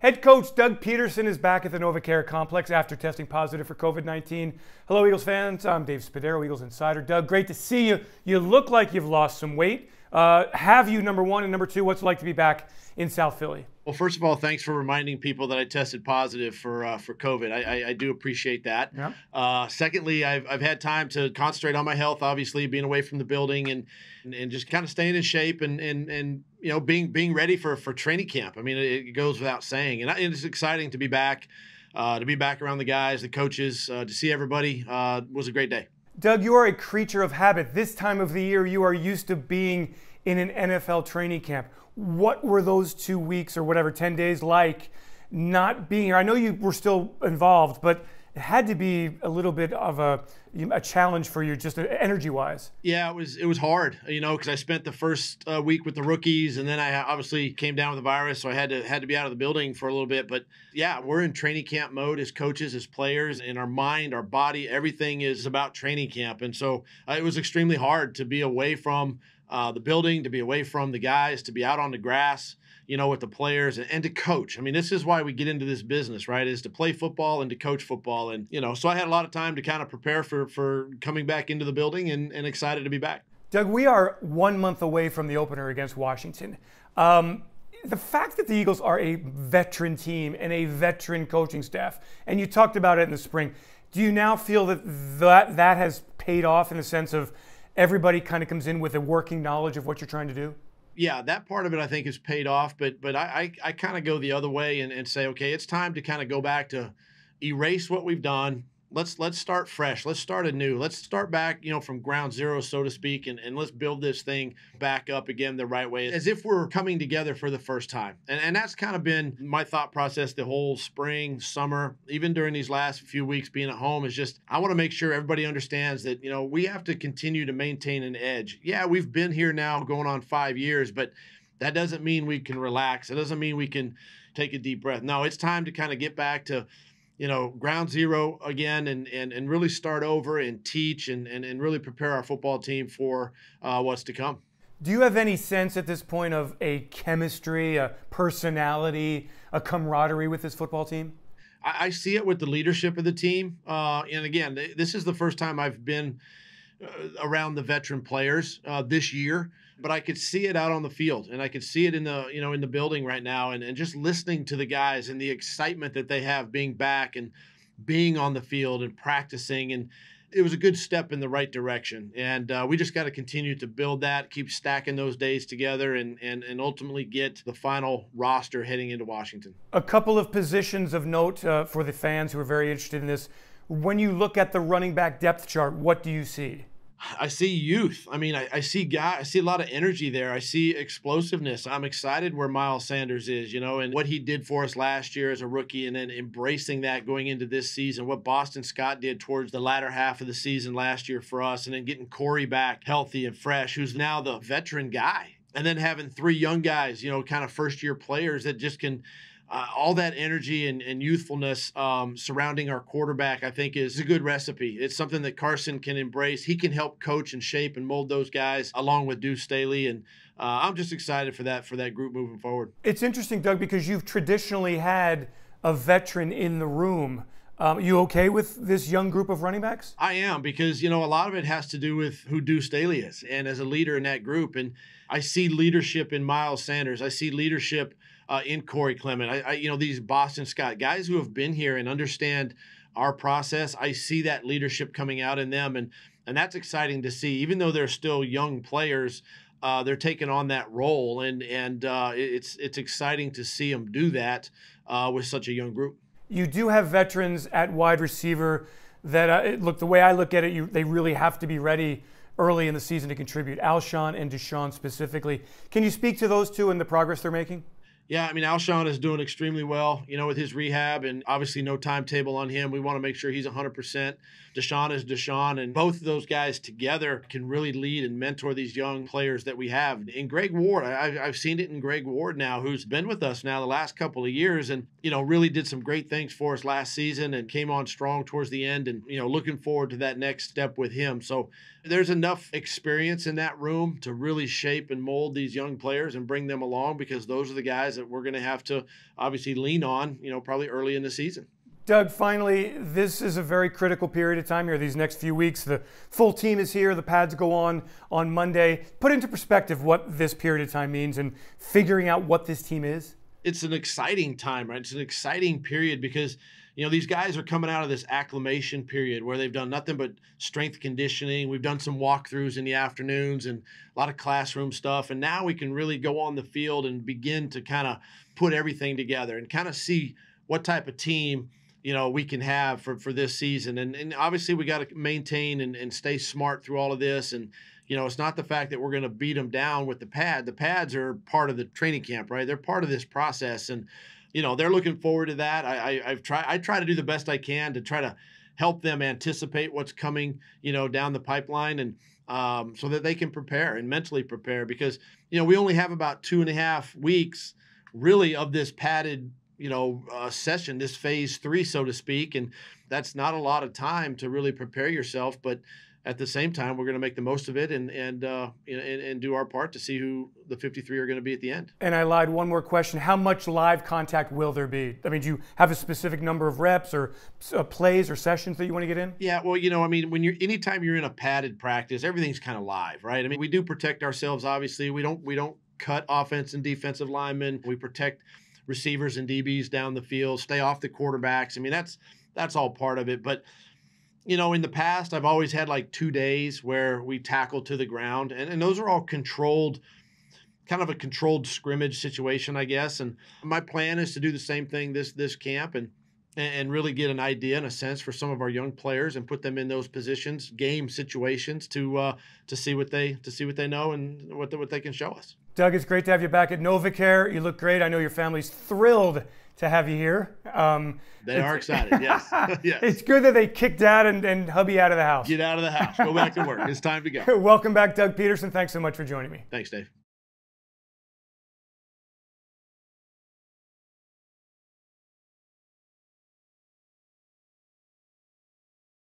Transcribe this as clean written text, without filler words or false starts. Head coach Doug Pederson is back at the NovaCare Complex after testing positive for COVID-19. Hello, Eagles fans. I'm Dave Spadaro, Eagles Insider. Doug, great to see you. You look like you've lost some weight. Have you, number one, and number two, what's it like to be back in South Philly? Well, first of all, thanks for reminding people that I tested positive for COVID. I do appreciate that. Yeah. Secondly, I've had time to concentrate on my health, obviously, being away from the building and just kind of staying in shape and you know, being ready for training camp. I mean, it goes without saying. And it's exciting to be back around the guys, the coaches, to see everybody. It was a great day. Doug, you are a creature of habit. This time of the year, you are used to being in an NFL training camp. What were those 2 weeks or whatever, 10 days like not being here? I know you were still involved, but it had to be a little bit of a challenge for you just energy-wise. Yeah, it was hard, you know, because I spent the first week with the rookies, and then I obviously came down with the virus, so I had to be out of the building for a little bit. But, yeah, we're in training camp mode as coaches, as players, and our mind, our body, everything is about training camp. And so it was extremely hard to be away from the building, to be away from the guys, to be out on the grass, you know, with the players and to coach. I mean, this is why we get into this business, right? Is to play football and to coach football. And, you know, so I had a lot of time to kind of prepare for coming back into the building and excited to be back. Doug, we are 1 month away from the opener against Washington. The fact that the Eagles are a veteran team and a veteran coaching staff, and you talked about it in the spring, do you now feel that has paid off in the sense of everybody kind of comes in with a working knowledge of what you're trying to do? Yeah, that part of it I think is paid off, but I kind of go the other way and say, okay, it's time to kind of go back to erase what we've done. Let's start fresh. Let's start anew. Let's start back, you know, from ground zero, so to speak, and let's build this thing back up again the right way, as if we're coming together for the first time. And that's kind of been my thought process the whole spring, summer, even during these last few weeks being at home, is just I want to make sure everybody understands that, you know, we have to continue to maintain an edge. Yeah, we've been here now going on 5 years, but that doesn't mean we can relax. It doesn't mean we can take a deep breath. No, it's time to kind of get back to, you know, ground zero again and really start over and teach and really prepare our football team for what's to come. Do you have any sense at this point of a chemistry, a personality, a camaraderie with this football team? I see it with the leadership of the team. And again, this is the first time I've been around the veteran players this year, but I could see it out on the field and I could see it in the, you know, in the building right now and just listening to the guys and the excitement that they have being back and being on the field and practicing. And it was a good step in the right direction. And we just got to continue to build that, keep stacking those days together and ultimately get the final roster heading into Washington. A couple of positions of note for the fans who are very interested in this. When you look at the running back depth chart, what do you see? I see youth. I mean, I see guys. I see a lot of energy there. I see explosiveness. I'm excited where Miles Sanders is, you know, and what he did for us last year as a rookie and then embracing that going into this season, what Boston Scott did towards the latter half of the season last year for us, and then getting Corey back healthy and fresh, who's now the veteran guy, and then having three young guys, you know, kind of first-year players that just can – all that energy and youthfulness surrounding our quarterback, I think, is a good recipe. It's something that Carson can embrace. He can help coach and shape and mold those guys along with Deuce Staley. And I'm just excited for that group moving forward. It's interesting, Doug, because you've traditionally had a veteran in the room. You okay with this young group of running backs? I am, because, you know, a lot of it has to do with who Deuce Staley is and as a leader in that group. And I see leadership in Miles Sanders. I see leadership in Corey Clement. I you know, these Boston Scott guys who have been here and understand our process. I see that leadership coming out in them. And that's exciting to see. Even though they're still young players, they're taking on that role. And it's exciting to see them do that with such a young group. You do have veterans at wide receiver that, look, the way I look at it, they really have to be ready early in the season to contribute, Alshon and Deshaun specifically. Can you speak to those two and the progress they're making? Yeah, I mean, Alshon is doing extremely well, you know, with his rehab and obviously no timetable on him. We want to make sure he's 100%. Deshaun is Deshaun, and both of those guys together can really lead and mentor these young players that we have. And Greg Ward, I've seen it in Greg Ward now, who's been with us now the last couple of years and, you know, really did some great things for us last season and came on strong towards the end and, you know, looking forward to that next step with him. So there's enough experience in that room to really shape and mold these young players and bring them along because those are the guys that we're going to have to obviously lean on, you know, probably early in the season. Doug, finally, this is a very critical period of time here, these next few weeks. The full team is here. The pads go on Monday. Put into perspective what this period of time means and figuring out what this team is. It's an exciting time, right? It's an exciting period because, you know, these guys are coming out of this acclimation period where they've done nothing but strength conditioning. We've done some walkthroughs in the afternoons and a lot of classroom stuff. And now we can really go on the field and begin to kind of put everything together and kind of see what type of team, you know, we can have for this season. And obviously we got to maintain and stay smart through all of this. And, you know, it's not the fact that we're going to beat them down with the pad. The pads are part of the training camp, right? They're part of this process. And, you know, they're looking forward to that. I try to do the best I can to try to help them anticipate what's coming, you know, down the pipeline, and so that they can prepare and mentally prepare, because, you know, we only have about 2.5 weeks really of this padded, you know, session, this phase 3, so to speak. And that's not a lot of time to really prepare yourself. But at the same time, we're going to make the most of it and do our part to see who the 53 are going to be at the end. And I lied, one more question. How much live contact will there be? I mean, do you have a specific number of reps or plays or sessions that you want to get in? Yeah, well, you know, I mean, anytime you're in a padded practice, everything's kind of live, right? I mean, we do protect ourselves, obviously. We don't cut offense and defensive linemen. We protect receivers and DBs down the field, stay off the quarterbacks. I mean, that's all part of it. But, you know, in the past, I've always had like 2 days where we tackle to the ground, and those are all controlled, kind of a controlled scrimmage situation, I guess. And my plan is to do the same thing this camp and really get an idea and a sense for some of our young players and put them in those positions, game situations, to see what they know and what they can show us. Doug, it's great to have you back at NovaCare. You look great. I know your family's thrilled to have you here. They are excited, yes. Yes. It's good that they kicked Dad and hubby out of the house. Get out of the house. Go back to work. It's time to go. Welcome back, Doug Pederson. Thanks so much for joining me. Thanks, Dave.